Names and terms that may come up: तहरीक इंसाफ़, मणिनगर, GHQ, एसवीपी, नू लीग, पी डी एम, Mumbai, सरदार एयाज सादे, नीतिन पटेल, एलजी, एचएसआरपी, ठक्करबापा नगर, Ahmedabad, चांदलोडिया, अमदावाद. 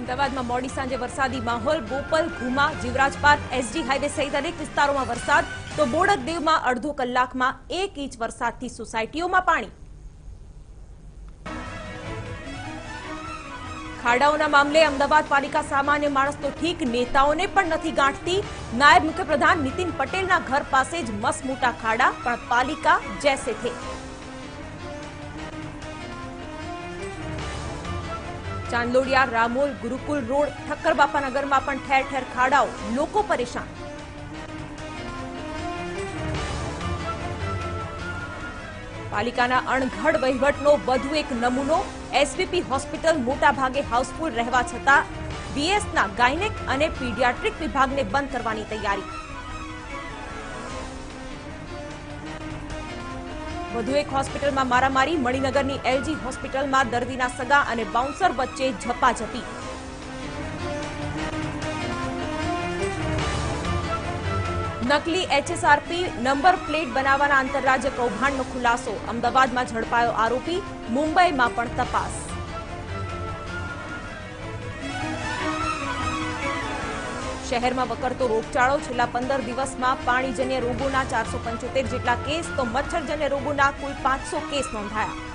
अमદાવાદ में मोड़ी सांजे वरसादी माहौल। Bopal, Ghuma, Jivraj park, S G highway સહિત अनेक विस्तारों में वरसाद तो બોડક દીવ में अर्धो कलाक में 1 इंच वरसाद थी सोसायटीओं में पानी। खाड़ाओना मामले अमदावाद पालिका सामान्य माणस तो ठीक नेताओने पण नथी गांठती। नायब मुख्यप्रधान नीतिन पटेल ना घर पास ज मसमोटा खाड़ा पण पालिका जैसे थे। चांदलोडिया, रामोल, गुरुकुल रोड, ठक्करबापा नगर में पण ठेर ठेर खाड़ाओ, लोको परेशान। पालिकाना अणघड़ वहीवटनो वधु एक नमूनो। एसवीपी होस्पिटल मोटा भागे हाउसफुल रहवा छता बीएसना गायनेक अने पीडियाट्रिक विभाग ने बंद करवानी तैयारी। वधु एक होस्पिटल में मारामारी। मणिनगर नी एलजी होस्पिटल में दर्दीना सगा अने बाउंसर वच्चे झपाझपी। नकली एचएसआरपी नंबर प्लेट बनावाना आंतरराज्य कौभांडनो खुलासो। अमदावाद में झड़पायो आरोपी, मुंबई में पण तपास। शहर में वकरतो रोगचाळो। छेल्ला 15 दिवस में पाणीजन्य रोगों 475 जेटला केस तो मच्छरजन्य रोगों कुल 500 केस नोंधाया।